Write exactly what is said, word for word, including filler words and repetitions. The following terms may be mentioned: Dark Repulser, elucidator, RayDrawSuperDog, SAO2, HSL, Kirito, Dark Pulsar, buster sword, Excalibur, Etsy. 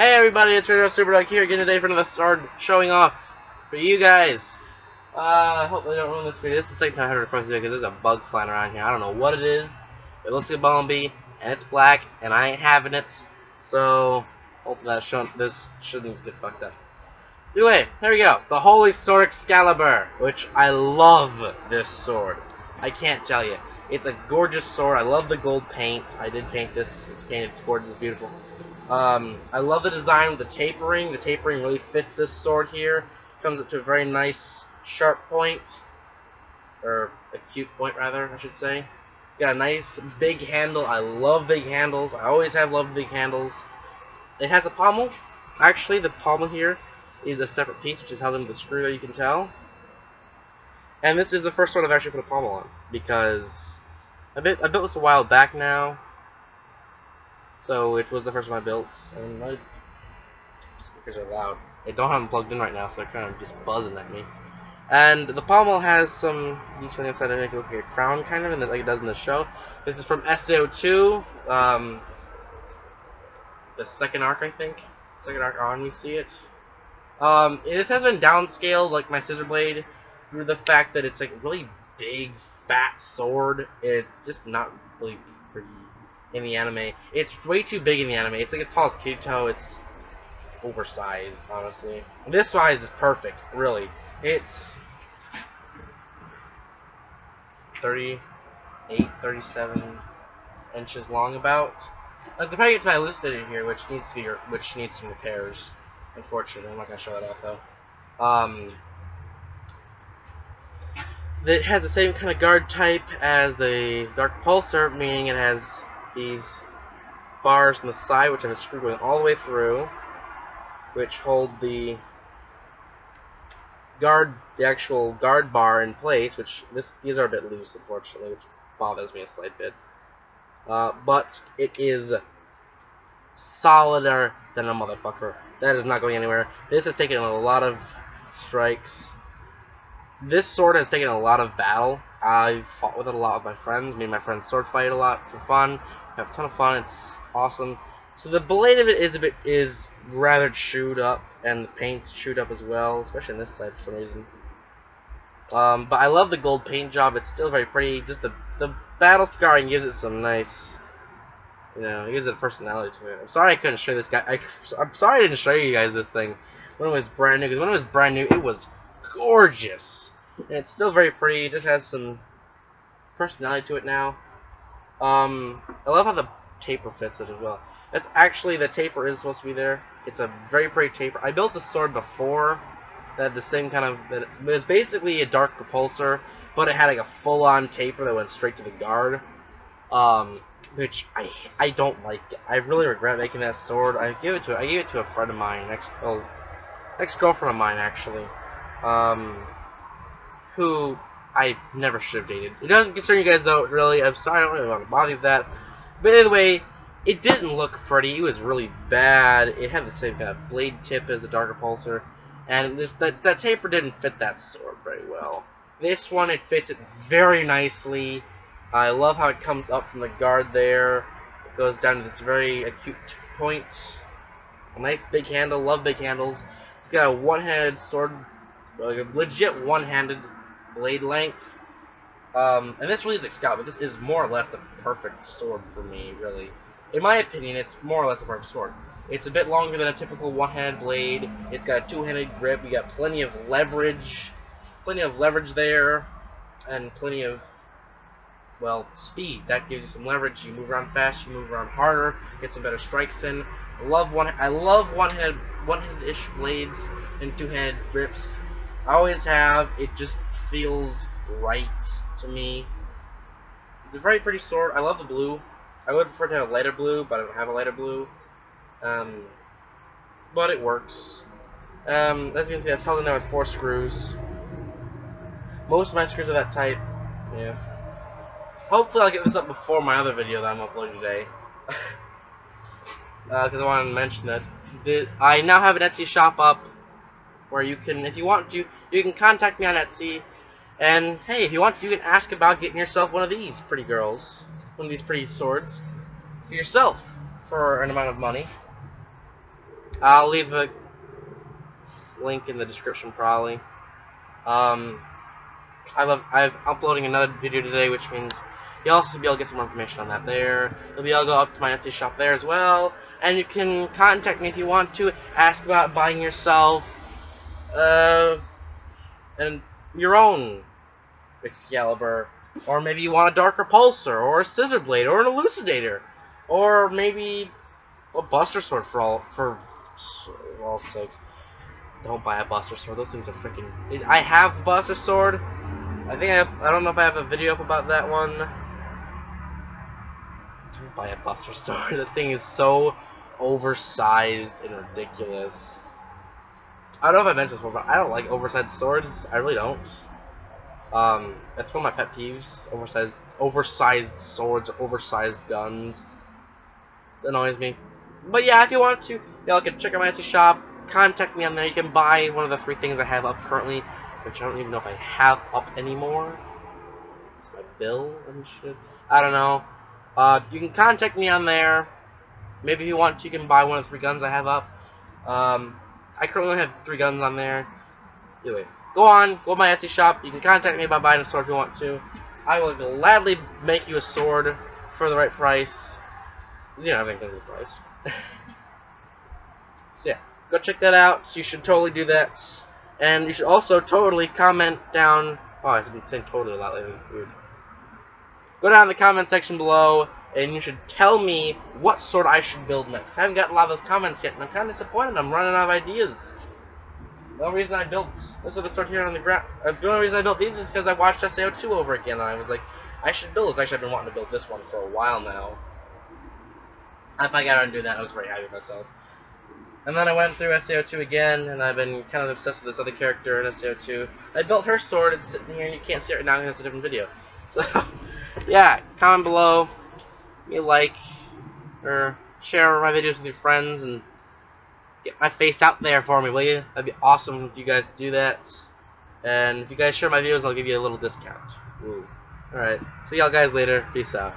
Hey everybody, it's RayDrawSuperDog here again today for another sword showing off for you guys. Uh, I hope they don't ruin this video. This is the second time I heard a request video because there's a bug flying around here. I don't know what it is. It looks like a bomby, and it's black, and I ain't having it. So, hope that shouldn't, this shouldn't get fucked up. Anyway, here we go. The Holy Sword Excalibur, which I love this sword. I can't tell you. It's a gorgeous sword. I love the gold paint. I did paint this. It's painted. It's gorgeous. It's beautiful. Um, I love the design with the tapering. The tapering really fits this sword here. Comes up to a very nice sharp point, or acute point rather, I should say. Got a nice big handle. I love big handles. I always have loved big handles. It has a pommel. Actually, the pommel here is a separate piece, which is held into the screw there, you can tell. And this is the first one I've actually put a pommel on, because I built I built this a while back now. So it was the first one I built, and my speakers are loud. I don't have them plugged in right now, so they're kind of just buzzing at me. And the pommel has some detailing inside to make it look like a crown, kind of, and like it does in the show. This is from S A O two, um, the second arc, I think. Second arc on, you see it. Um, this has been downscaled, like my scissor blade, through the fact that it's like a really big, fat sword. It's just not really pretty. In the anime, it's way too big. In the anime, it's like as tall as Kirito. It's oversized, honestly. This size is perfect, really. It's thirty-eight, thirty-seven inches long, about. I'm comparing it to my elucidator here, which needs to be, which needs some repairs. Unfortunately, I'm not gonna show that off though. Um, it has the same kind of guard type as the Dark Pulsar, meaning it has these bars on the side, which have a screw going all the way through, which hold the guard, the actual guard bar in place. Which this, these are a bit loose, unfortunately, which bothers me a slight bit. Uh, but it is solider than a motherfucker. That is not going anywhere. This has taken a lot of strikes. This sword has taken a lot of battle. I've fought with it a lot with my friends. Me and my friends sword fight a lot for fun. We have a ton of fun. It's awesome. So the blade of it is a bit is rather chewed up, and the paint's chewed up as well, especially on this side for some reason. Um, but I love the gold paint job. It's still very pretty. Just the the battle scarring gives it some nice, you know, it gives it a personality to it. I'm sorry I couldn't show this guy. I, I'm sorry I didn't show you guys this thing when it was brand new. Because when it was brand new, it was gorgeous. And it's still very pretty. It just has some personality to it now. Um, I love how the taper fits it as well. That's actually, the taper is supposed to be there. It's a very pretty taper. I built a sword before that had the same kind of, that it was basically a Dark Repulser, but it had like a full-on taper that went straight to the guard. Um, which I I don't like. I really regret making that sword. I gave it to I gave it to a friend of mine, ex oh, ex girlfriend of mine actually. Um. Who I never should have dated. It doesn't concern you guys though, really. I'm sorry, I don't really want to bother you with that. But either way, it didn't look pretty. It was really bad. It had the same kind of blade tip as the Dark Repulser, and this that that taper didn't fit that sword very well. This one, it fits it very nicely. I love how it comes up from the guard there. It goes down to this very acute point. A nice big handle. Love big handles. It's got a one-handed sword, like a legit one-handed blade length, um, and this really is Excalibur. This is more or less the perfect sword for me, really. In my opinion, it's more or less the perfect sword. It's a bit longer than a typical one-handed blade. It's got a two-handed grip. You got plenty of leverage, plenty of leverage there, and plenty of, well, speed. That gives you some leverage. You move around fast. You move around harder. Get some better strikes in. I love one. I love one-handed, one-handed-ish blades and two-handed grips. I always have. It just feels right to me. It's a very pretty sword. I love the blue. I would prefer to have a lighter blue, but I don't have a lighter blue. Um, but it works. Um, as you can see, that's held in there with four screws. Most of my screws are that type. Yeah. Hopefully I'll get this up before my other video that I'm uploading today. Because uh, I wanted to mention that. The, I now have an Etsy shop up, where you can, if you want to, you can contact me on Etsy, and hey, if you want to, you can ask about getting yourself one of these pretty girls, one of these pretty swords, for yourself, for an amount of money. I'll leave a link in the description probably. Um, I love, I'm uploading another video today, which means you'll also be able to get some more information on that there. You'll be able to go up to my Etsy shop there as well. And you can contact me if you want to, ask about buying yourself uh, and your own Excalibur. Or maybe you want a Dark Repulser, or a Scissor Blade, or an Elucidator. Or maybe a Buster Sword for all, for all sakes. Don't buy a Buster Sword, those things are freaking... I have a Buster Sword. I think I have, I don't know if I have a video up about that one. Don't buy a Buster Sword, the thing is so oversized and ridiculous. I don't know if I mentioned this before, but I don't like oversized swords, I really don't. Um, that's one of my pet peeves, oversized, oversized swords, or oversized guns. That annoys me. But yeah, if you want to, y'all can check out my Etsy shop, contact me on there, you can buy one of the three things I have up currently, which I don't even know if I have up anymore. It's my bill and shit. I don't know. Uh, you can contact me on there. Maybe if you want to, you can buy one of the three guns I have up. Um, I currently have three guns on there. Anyway. Go on, go to my Etsy shop, you can contact me by buying a sword if you want to. I will gladly make you a sword for the right price. You know, I think that's the price. So yeah, go check that out, so you should totally do that. And you should also totally comment down, oh, I've been saying totally a lot lately, weird. Go down in the comment section below, and you should tell me what sword I should build next. I haven't gotten a lot of those comments yet, and I'm kind of disappointed, I'm running out of ideas. The only reason I built this is the sword here on the ground. Uh, the only reason I built these is because I watched S A O two over again, and I was like, I should build this. Actually, I've been wanting to build this one for a while now. If I got out and do that, I was very happy with myself. And then I went through S A O two again, and I've been kind of obsessed with this other character in S A O two. I built her sword. It's sitting here, and you can't see it right now because it's a different video. So, yeah, comment below, give me a like, or share my videos with your friends, and get my face out there for me, will you? That'd be awesome if you guys do that. And if you guys share my videos, I'll give you a little discount. Ooh. Alright, see y'all guys later. Peace out.